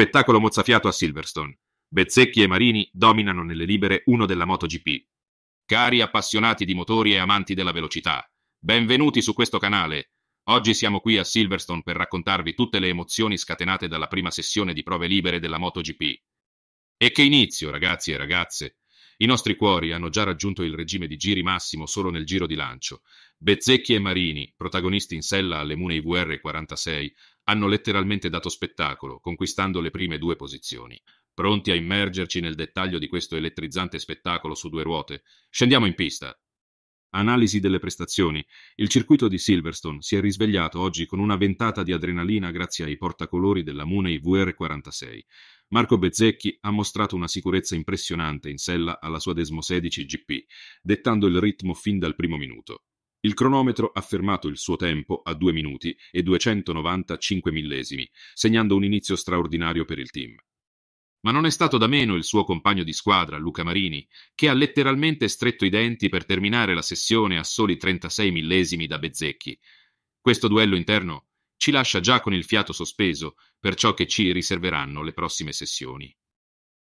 Spettacolo mozzafiato a Silverstone. Bezzecchi e Marini dominano nelle libere 1 della MotoGP. Cari appassionati di motori e amanti della velocità, benvenuti su questo canale. Oggi siamo qui a Silverstone per raccontarvi tutte le emozioni scatenate dalla prima sessione di prove libere della MotoGP. E che inizio, ragazzi e ragazze! I nostri cuori hanno già raggiunto il regime di giri massimo solo nel giro di lancio. Bezzecchi e Marini, protagonisti in sella alle Mooney VR46, hanno letteralmente dato spettacolo, conquistando le prime 2 posizioni. Pronti a immergerci nel dettaglio di questo elettrizzante spettacolo su 2 ruote, scendiamo in pista. Analisi delle prestazioni. Il circuito di Silverstone si è risvegliato oggi con una ventata di adrenalina grazie ai portacolori della Mooney VR46. Marco Bezzecchi ha mostrato una sicurezza impressionante in sella alla sua Desmosedici GP, dettando il ritmo fin dal primo minuto. Il cronometro ha fermato il suo tempo a 2 minuti e 295 millesimi, segnando un inizio straordinario per il team. Ma non è stato da meno il suo compagno di squadra, Luca Marini, che ha letteralmente stretto i denti per terminare la sessione a soli 36 millesimi da Bezzecchi. Questo duello interno ci lascia già con il fiato sospeso per ciò che ci riserveranno le prossime sessioni.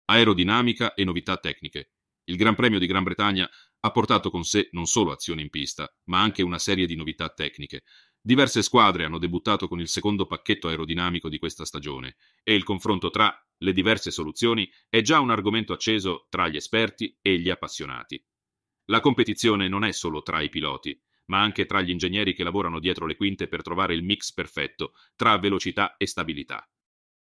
Aerodinamica e novità tecniche. Il Gran Premio di Gran Bretagna ha portato con sé non solo azioni in pista, ma anche una serie di novità tecniche. Diverse squadre hanno debuttato con il secondo pacchetto aerodinamico di questa stagione e il confronto tra le diverse soluzioni è già un argomento acceso tra gli esperti e gli appassionati. La competizione non è solo tra i piloti, ma anche tra gli ingegneri che lavorano dietro le quinte per trovare il mix perfetto tra velocità e stabilità.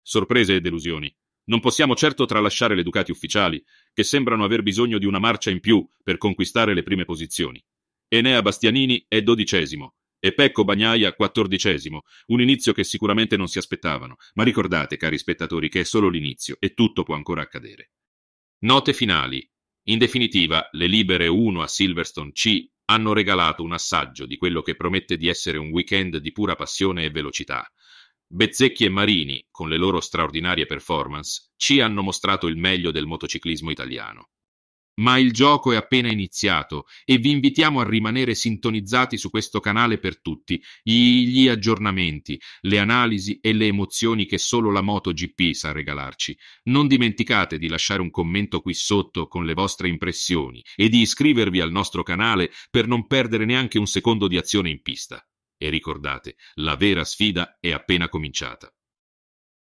Sorprese e delusioni. Non possiamo certo tralasciare le Ducati ufficiali, che sembrano aver bisogno di una marcia in più per conquistare le prime posizioni. Enea Bastianini è 12° e Pecco Bagnaia 14°, un inizio che sicuramente non si aspettavano, ma ricordate, cari spettatori, che è solo l'inizio e tutto può ancora accadere. Note finali. In definitiva, le libere 1 a Silverstone C hanno regalato un assaggio di quello che promette di essere un weekend di pura passione e velocità. Bezzecchi e Marini, con le loro straordinarie performance, ci hanno mostrato il meglio del motociclismo italiano. Ma il gioco è appena iniziato e vi invitiamo a rimanere sintonizzati su questo canale per tutti gli aggiornamenti, le analisi e le emozioni che solo la MotoGP sa regalarci. Non dimenticate di lasciare un commento qui sotto con le vostre impressioni e di iscrivervi al nostro canale per non perdere neanche un secondo di azione in pista. E ricordate, la vera sfida è appena cominciata.